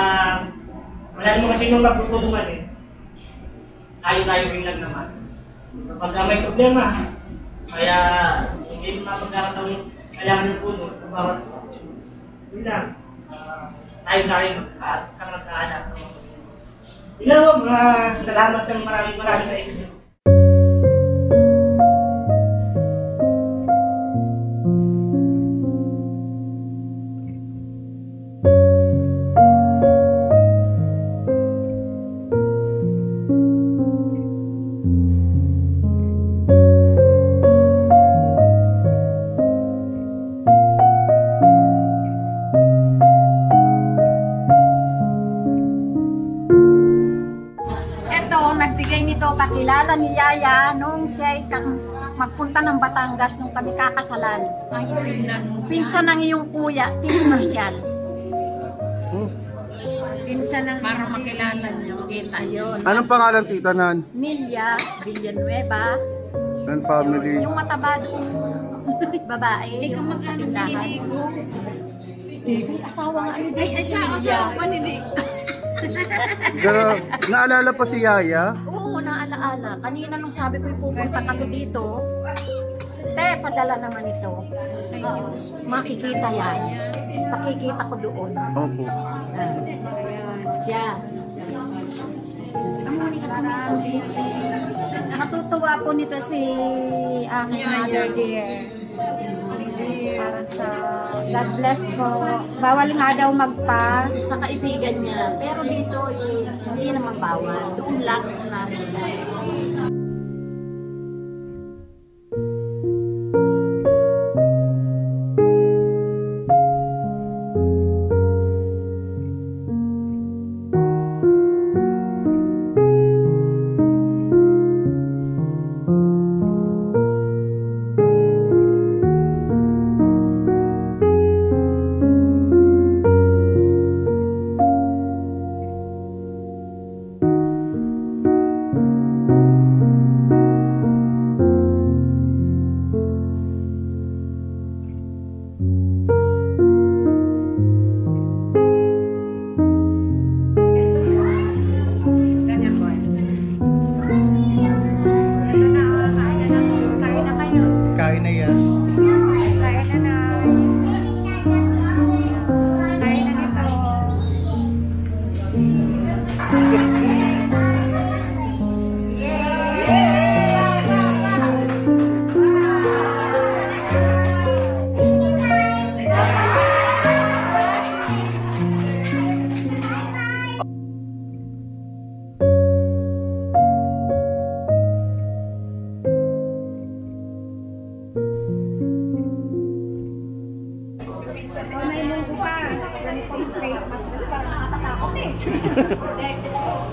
wala naman kasi nung magtutulungan eh, tayo-tayo rin lang naman. Kapag may problema, kaya hindi mga pagkakataon yung kailangan ng puno ng bawat isa. Yun lang, uh, tayo-tayo magkakaanak ng mga problema. Yun lang, uh, salamat ng maraming maraming sa inyo. Pakilala ni Yaya nung siya magpunta ng Batangas nung kami kakasalan. Ay, pinsan ng iyong kuya, Tim Marcial. Pinsan ng para makilala niyo, kita yun. Anong pangalan tita nan? Lilia Villanueva. Nan family. Yung mataba doon babae. Hindi ka maghanap ni Diego. Ay, asawa nga yun. Ay, asawa, asawa ni Diego. Naalala pa si Yaya? Ala, kanina nung sabi ko ipupunta kami dito, te, padala naman ito. Uh, makikita yan. Pakikita ko doon. Opo. Diyan. Natutuwa po nito si aking mother dear. Para sa God bless po. Bawal nga daw magpa sa kaibigan niya. Pero dito, eh, hindi naman bawal. Doon lang namin.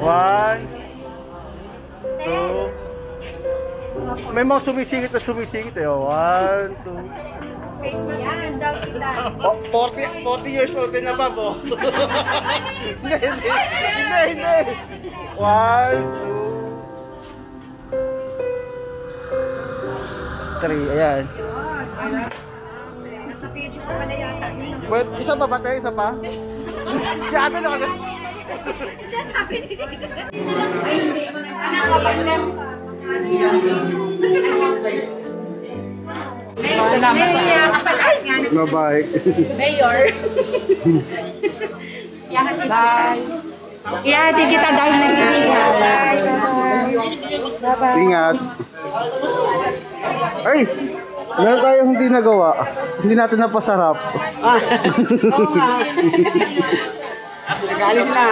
One, two. May mga sumisingit na sumisingit eh. One, two. Yan, daw sila. forty years old na ba po? Hindi, hindi, hindi. One, two. Three, ayan. Wait, isa pa ba tayo? Isa pa? Si ate na kasi. Bye. Mayor. Bye. Ya, di kita dahil nagtitinga. Bye. Ingat. Ay! Meron tayong hindi nagawa. Hindi natin napasarap. Ah, oo nga. Nag-alis na.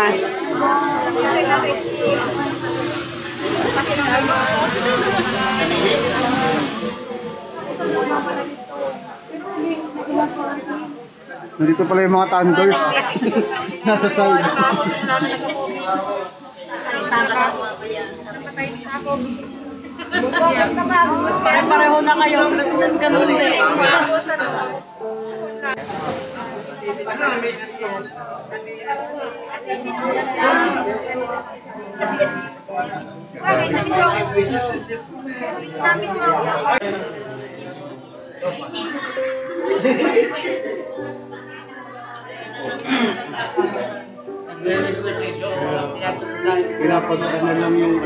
Nandito pala yung mga tanders. Nasa side. Pare-pareho na kayo. Magandang ganun eh. Pinapunta na lang yung...